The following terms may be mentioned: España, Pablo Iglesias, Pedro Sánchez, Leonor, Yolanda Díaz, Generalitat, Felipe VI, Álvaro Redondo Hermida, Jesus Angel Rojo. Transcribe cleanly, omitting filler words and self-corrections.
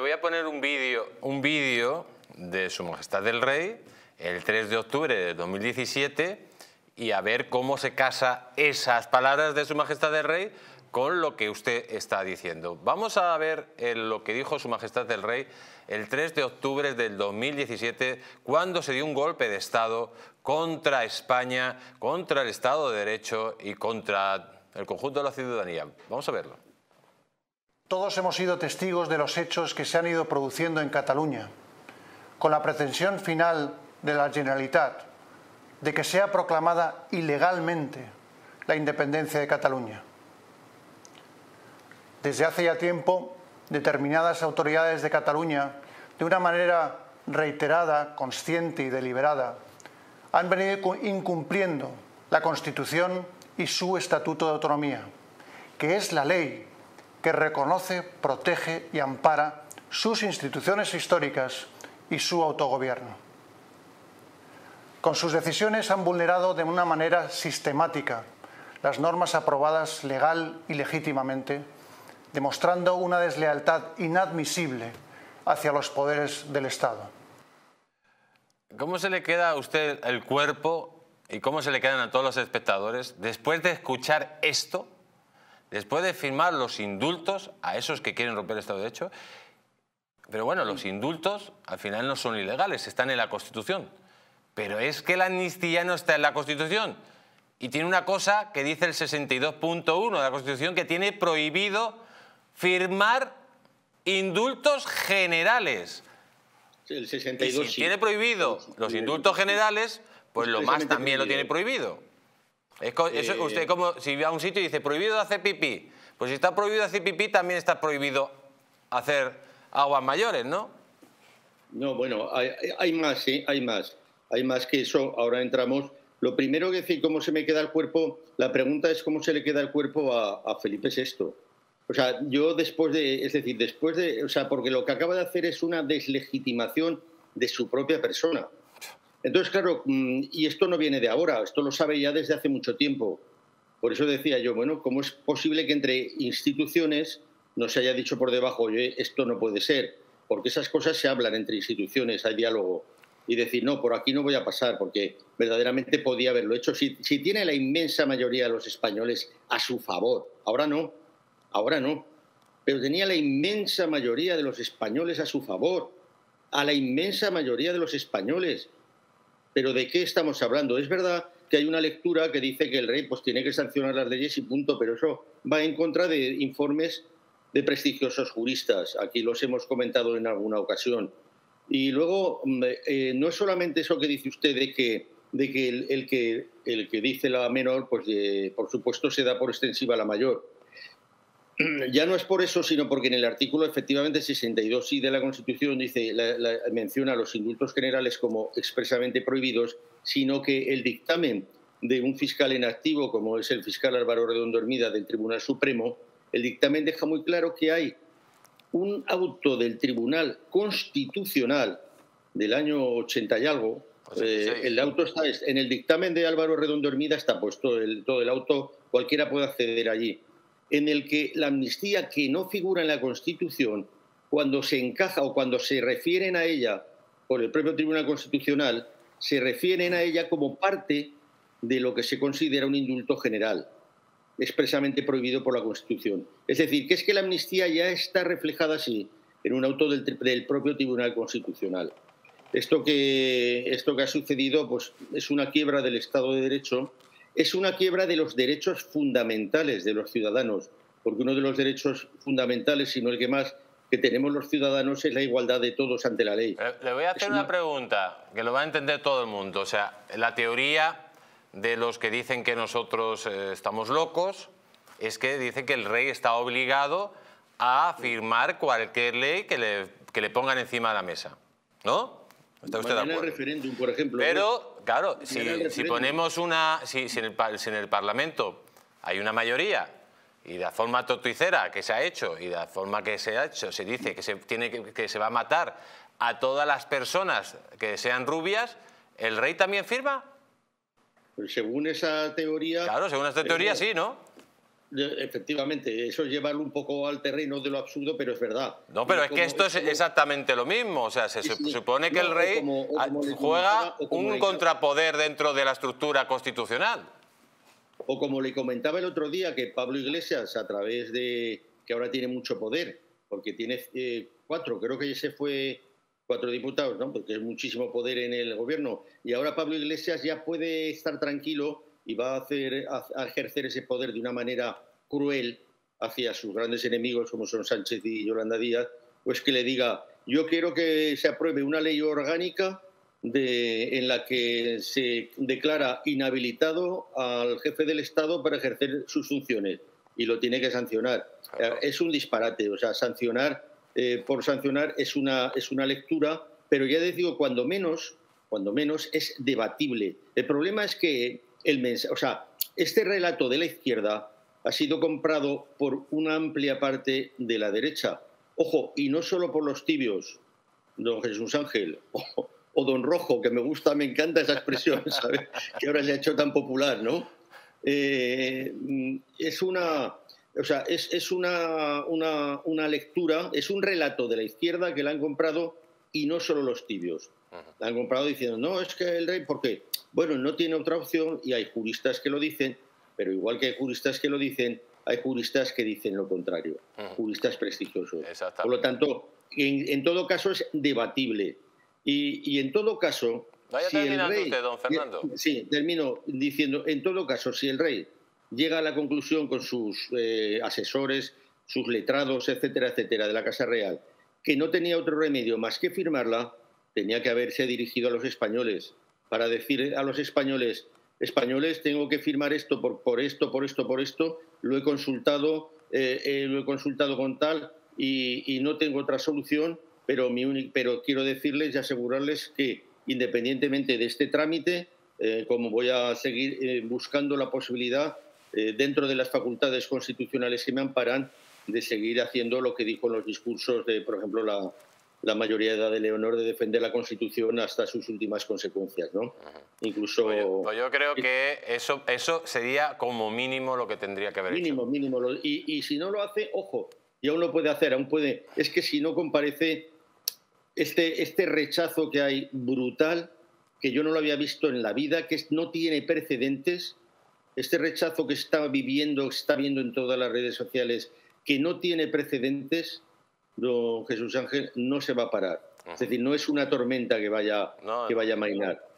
Voy a poner un vídeo de Su Majestad el Rey, el 3 de octubre de 2017, y a ver cómo se casa esas palabras de Su Majestad el Rey con lo que usted está diciendo. Vamos a ver lo que dijo Su Majestad el Rey el 3 de octubre del 2017, cuando se dio un golpe de Estado contra España, contra el Estado de Derecho y contra el conjunto de la ciudadanía. Vamos a verlo. Todos hemos sido testigos de los hechos que se han ido produciendo en Cataluña, con la pretensión final de la Generalitat de que sea proclamada ilegalmente la independencia de Cataluña. Desde hace ya tiempo, determinadas autoridades de Cataluña, de una manera reiterada, consciente y deliberada, han venido incumpliendo la Constitución y su Estatuto de Autonomía, que es la ley que reconoce, protege y ampara sus instituciones históricas y su autogobierno. Con sus decisiones han vulnerado de una manera sistemática las normas aprobadas legal y legítimamente, demostrando una deslealtad inadmisible hacia los poderes del Estado. ¿Cómo se le queda a usted el cuerpo y cómo se le quedan a todos los espectadores después de escuchar esto? Después de firmar los indultos a esos que quieren romper el Estado de Derecho. Pero bueno, los indultos al final no son ilegales, están en la Constitución. Pero es que la amnistía no está en la Constitución. Y tiene una cosa que dice el 62.1 de la Constitución, que tiene prohibido firmar indultos generales. El 62, y si tiene prohibido los indultos generales, pues lo más también lo tiene prohibido. Eso, usted como si va a un sitio y dice prohibido hacer pipí, pues si está prohibido hacer pipí también está prohibido hacer aguas mayores, ¿no? No, bueno, hay más, sí, hay más que eso, ahora entramos. Lo primero que decir, ¿cómo se me queda el cuerpo? La pregunta es ¿cómo se le queda el cuerpo a Felipe VI? O sea, yo después de, o sea, porque lo que acaba de hacer es una deslegitimación de su propia persona. Entonces, claro, y esto no viene de ahora, esto lo sabe ya desde hace mucho tiempo. Por eso decía yo, bueno, ¿cómo es posible que entre instituciones no se haya dicho por debajo, oye, esto no puede ser? Porque esas cosas se hablan entre instituciones, hay diálogo. Y decir, no, por aquí no voy a pasar, porque verdaderamente podía haberlo hecho. Si tiene la inmensa mayoría de los españoles a su favor, ahora no, pero tenía la inmensa mayoría de los españoles a su favor, a la inmensa mayoría de los españoles. ¿Pero de qué estamos hablando? Es verdad que hay una lectura que dice que el rey pues, tiene que sancionar las leyes y punto, pero eso va en contra de informes de prestigiosos juristas. Aquí los hemos comentado en alguna ocasión. Y luego, no es solamente eso que dice usted de que el que dice la menor, pues por supuesto se da por extensiva a la mayor. Ya no es por eso, sino porque en el artículo efectivamente 62 de la Constitución dice, menciona los indultos generales como expresamente prohibidos, sino que el dictamen de un fiscal en activo, como es el fiscal Álvaro Redondo Hermida del Tribunal Supremo, el dictamen deja muy claro que hay un auto del Tribunal Constitucional del año 80 y algo. El auto está en el dictamen de Álvaro Redondo Hermida, está puesto todo el auto, cualquiera puede acceder allí, en el que la amnistía que no figura en la Constitución, cuando se encaja o cuando se refieren a ella por el propio Tribunal Constitucional, se refieren a ella como parte de lo que se considera un indulto general, expresamente prohibido por la Constitución. Es decir, que es que la amnistía ya está reflejada así en un auto del propio Tribunal Constitucional. Esto que ha sucedido pues, es una quiebra del Estado de Derecho. Es una quiebra de los derechos fundamentales de los ciudadanos, porque uno de los derechos fundamentales, si no el que más, que tenemos los ciudadanos es la igualdad de todos ante la ley. Le voy a hacer una pregunta que lo va a entender todo el mundo. O sea, la teoría de los que dicen que nosotros estamos locos es que dicen que el rey está obligado a firmar cualquier ley que le pongan encima de la mesa, ¿no? ¿Está usted de acuerdo? El referéndum, por ejemplo. Pero, claro, si ponemos una... Si en el Parlamento hay una mayoría y de la forma torticera que se ha hecho y de la forma que se ha hecho se dice que se va a matar a todas las personas que sean rubias, ¿el rey también firma? Según esa teoría... Claro, según esta teoría sí, ¿no? Efectivamente, eso es llevarlo un poco al terreno de lo absurdo, pero es verdad. No, pero es que esto es exactamente lo mismo. O sea, se supone que el rey juega un contrapoder dentro de la estructura constitucional. O como le comentaba el otro día, que Pablo Iglesias, a través de... que ahora tiene mucho poder, porque tiene cuatro, creo que ese fue... 4 diputados, ¿no? Porque es muchísimo poder en el gobierno. Y ahora Pablo Iglesias ya puede estar tranquilo y va a, ejercer ese poder de una manera cruel hacia sus grandes enemigos, como son Sánchez y Yolanda Díaz, pues que le diga, yo quiero que se apruebe una ley orgánica en la que se declara inhabilitado al jefe del Estado para ejercer sus funciones, y lo tiene que sancionar. Claro. Es un disparate, o sea, sancionar por sancionar es una lectura, pero ya les digo, cuando menos es debatible. El problema es que el mensaje, o sea, este relato de la izquierda ha sido comprado por una amplia parte de la derecha. Ojo, y no solo por los tibios, don Jesús Ángel o don Rojo, que me encanta esa expresión, ¿sabes? Que ahora se ha hecho tan popular, ¿no? O sea, es una lectura, es un relato de la izquierda que la han comprado, y no solo los tibios. La han comprado diciendo, no, es que el rey, ¿por qué? Bueno, no tiene otra opción, y hay juristas que lo dicen, pero igual que hay juristas que lo dicen, hay juristas que dicen lo contrario, juristas prestigiosos. Por lo tanto, en todo caso es debatible. Y en todo caso... Vaya terminando usted, don Fernando. Sí, termino diciendo, en todo caso, si el rey llega a la conclusión con sus asesores, sus letrados, etcétera, etcétera, de la Casa Real, que no tenía otro remedio más que firmarla, tenía que haberse dirigido a los españoles para decir a los españoles, españoles, tengo que firmar esto por esto, lo he consultado con tal y no tengo otra solución, pero quiero decirles y asegurarles que independientemente de este trámite, como voy a seguir buscando la posibilidad dentro de las facultades constitucionales que me amparan, de seguir haciendo lo que dijo en los discursos de, por ejemplo, la mayoría de edad de Leonor, de defender la Constitución hasta sus últimas consecuencias, ¿no? Incluso... Pues yo creo que eso sería como mínimo lo que tendría que haber hecho. Mínimo. Y si no lo hace, ojo, y aún lo puede hacer, aún puede... Es que si no comparece este rechazo que hay brutal, que yo no lo había visto en la vida, que no tiene precedentes... Este rechazo que está viendo en todas las redes sociales, que no tiene precedentes, don Jesús Ángel, no se va a parar. Es decir, no es una tormenta que vaya a mainar.